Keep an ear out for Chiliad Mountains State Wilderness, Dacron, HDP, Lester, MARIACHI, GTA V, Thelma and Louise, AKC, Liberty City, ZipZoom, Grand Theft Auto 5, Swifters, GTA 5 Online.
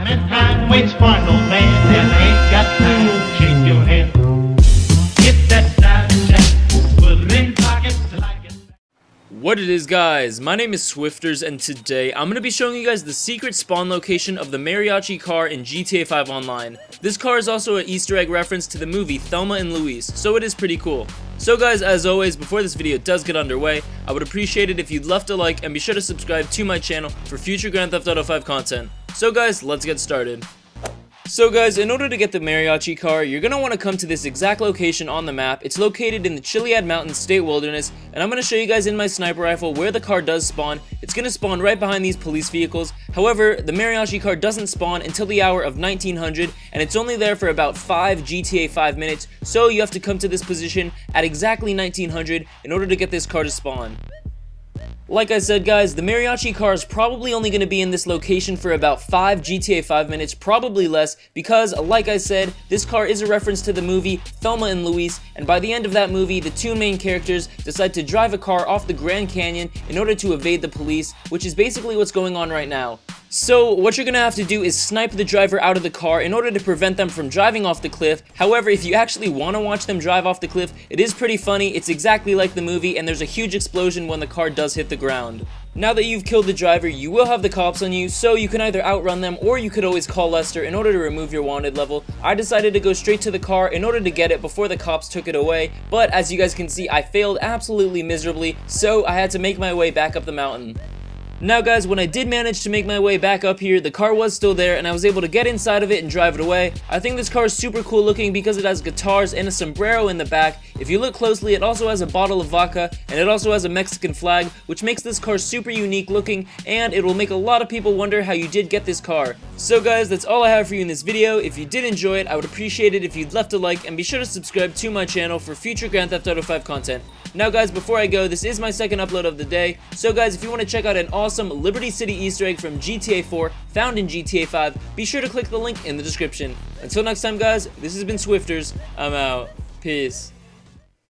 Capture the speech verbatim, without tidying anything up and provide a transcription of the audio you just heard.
Time and time waits for no man, and I ain't got time to shake your hand. Get that side check, put it in pocket till I get back. What it is, guys, my name is Swifters, and today I'm going to be showing you guys the secret spawn location of the Mariachi car in G T A five Online. This car is also an Easter egg reference to the movie Thelma and Louise, so it is pretty cool. So guys, as always, before this video does get underway, I would appreciate it if you'd left a like and be sure to subscribe to my channel for future Grand Theft Auto five content. So guys, let's get started. So guys, in order to get the Mariachi car, you're going to want to come to this exact location on the map. It's located in the Chiliad Mountains State Wilderness, and I'm going to show you guys in my sniper rifle where the car does spawn. It's going to spawn right behind these police vehicles. However, the Mariachi car doesn't spawn until the hour of nineteen hundred, and it's only there for about five G T A five minutes, so you have to come to this position at exactly nineteen hundred in order to get this car to spawn. Like I said, guys, the Mariachi car is probably only going to be in this location for about five G T A five minutes, probably less, because, like I said, this car is a reference to the movie Thelma and Louise, and by the end of that movie, the two main characters decide to drive a car off the Grand Canyon in order to evade the police, which is basically what's going on right now. So what you're going to have to do is snipe the driver out of the car in order to prevent them from driving off the cliff. However, if you actually want to watch them drive off the cliff, it is pretty funny. It's exactly like the movie, and there's a huge explosion when the car does hit the ground. Now that you've killed the driver, you will have the cops on you, so you can either outrun them or you could always call Lester in order to remove your wanted level. I decided to go straight to the car in order to get it before the cops took it away, but as you guys can see, I failed absolutely miserably, so I had to make my way back up the mountain. Now guys, when I did manage to make my way back up here, the car was still there and I was able to get inside of it and drive it away. I think this car is super cool looking because it has guitars and a sombrero in the back. If you look closely, it also has a bottle of vodka and it also has a Mexican flag, which makes this car super unique looking, and it will make a lot of people wonder how you did get this car. So guys, that's all I have for you in this video. If you did enjoy it, I would appreciate it if you'd left a like and be sure to subscribe to my channel for future Grand Theft Auto five content. Now guys, before I go, this is my second upload of the day, so guys, if you want to check out an awesome Liberty City Easter egg from G T A four found in G T A five, be sure to click the link in the description. Until next time guys, this has been Swifters, I'm out, peace.